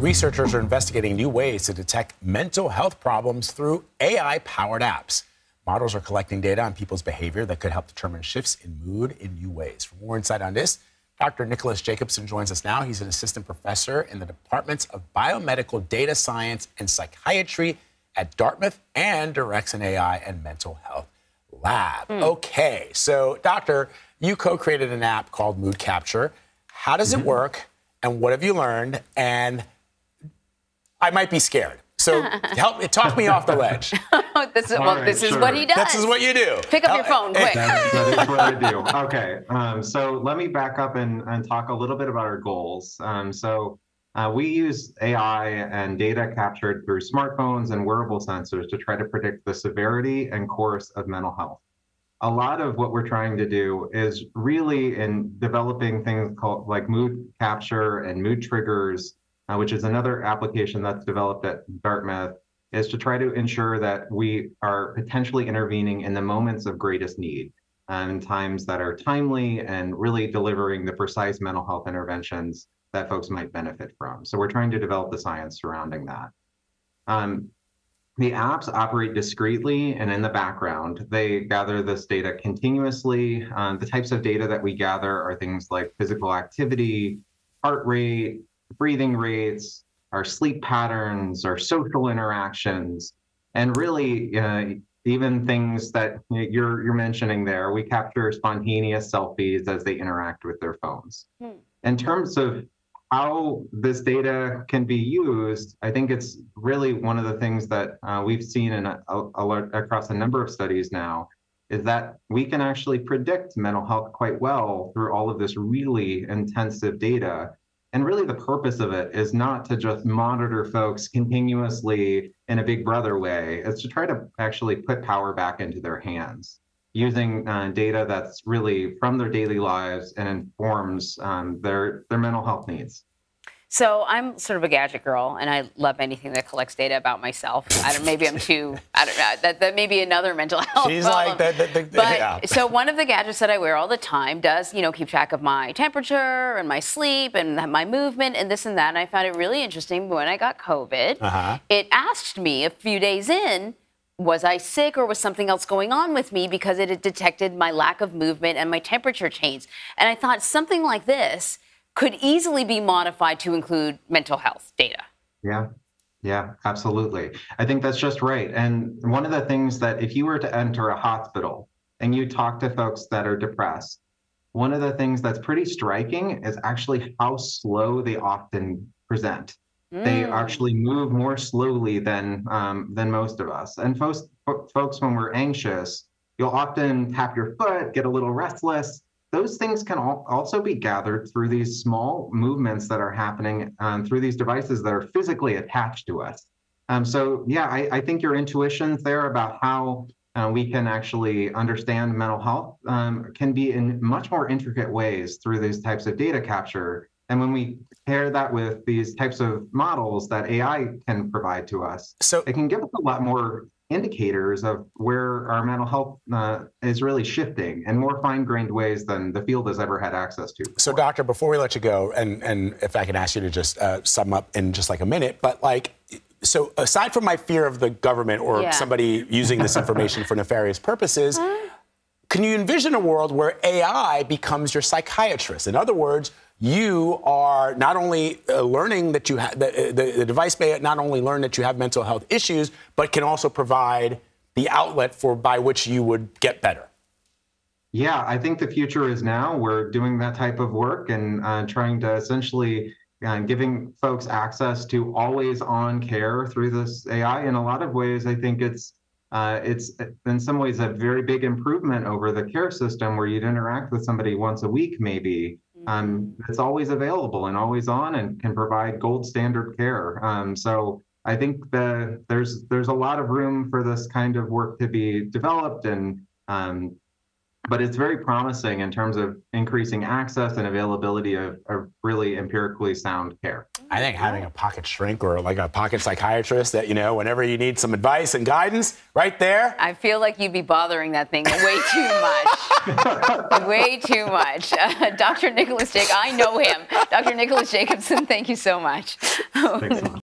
researchers are investigating new ways to detect mental health problems through AI-powered apps. Models are collecting data on people's behavior that could help determine shifts in mood in new ways. For more insight on this, Dr. Nicholas Jacobson joins us now. He's an assistant professor in the Departments of Biomedical Data Science and Psychiatry at Dartmouth and directs an AI and mental health lab. Okay, so doctor, you co-created an app called Mood Capture. How does it work and what have you learned? And I might be scared. So help me, talk me off the ledge. This is what he does. This is what you do. Pick up your phone, quick. That is what I do. Okay, so let me back up and talk a little bit about our goals. We use AI and data captured through smartphones and wearable sensors to try to predict the severity and course of mental health. A lot of what we're trying to do is really in developing things called like mood capture and mood triggers, which is another application that's developed at Dartmouth, is to try to ensure that we are potentially intervening in the moments of greatest need and times that are timely and really delivering the precise mental health interventions that folks might benefit from. So we're trying to develop the science surrounding that. The apps operate discreetly and in the background. They gather this data continuously. The types of data that we gather are things like physical activity, heart rate, breathing rates, our sleep patterns, our social interactions, and really even things that you're mentioning there. We capture spontaneous selfies as they interact with their phones. In terms of how this data can be used, I think it's really one of the things that we've seen in across a number of studies now is that we can actually predict mental health quite well through all of this really intensive data. And really the purpose of it is not to just monitor folks continuously in a big brother way, it's to try to actually put power back into their hands using data that's really from their daily lives and informs their mental health needs. So I'm sort of a gadget girl, and I love anything that collects data about myself. Maybe I'm too, I don't know. That may be another mental health problem. She's like that. Yeah. So one of the gadgets that I wear all the time does, you know, keep track of my temperature and my sleep and my movement and this and that. And I found it really interesting when I got COVID. It asked me a few days in, was I sick or was something else going on with me, because it had detected my lack of movement and my temperature change. And I thought something like this could easily be modified to include mental health data. Yeah, absolutely. I think that's just right. And one of the things that if you were to enter a hospital and you talk to folks that are depressed, one of the things that's pretty striking is actually how slow they often present. They actually move more slowly than most of us. And folks, when we're anxious, you'll often tap your foot, get a little restless. Those things can also be gathered through these small movements that are happening through these devices that are physically attached to us. So yeah, I think your intuitions there about how we can actually understand mental health can be in much more intricate ways through these types of data capture. And when we pair that with these types of models that AI can provide to us, so it can give us a lot more indicators of where our mental health is really shifting in more fine-grained ways than the field has ever had access to before. So, doctor, before we let you go, and if I can ask you to just sum up in just like a minute, but like, so aside from my fear of the government or somebody using this information for nefarious purposes, can you envision a world where AI becomes your psychiatrist? In other words, you are not only learning that you have, the device may not only learn that you have mental health issues, but can also provide the outlet for by which you would get better. Yeah, I think the future is now. We're doing that type of work and trying to essentially giving folks access to always on care through this AI. In a lot of ways, I think it's in some ways a very big improvement over the care system where you'd interact with somebody once a week maybe. It's always available and always on and can provide gold standard care. So I think there's a lot of room for this kind of work to be developed, and but it's very promising in terms of increasing access and availability of really empirically sound care. I think having a pocket shrink or like a pocket psychiatrist that, you know, whenever you need some advice and guidance, right there. I feel like you'd be bothering that thing way too much. Way too much. Dr. Nicholas Jacobson, I know him. Dr. Nicholas Jacobson, thank you so much. Thanks so much.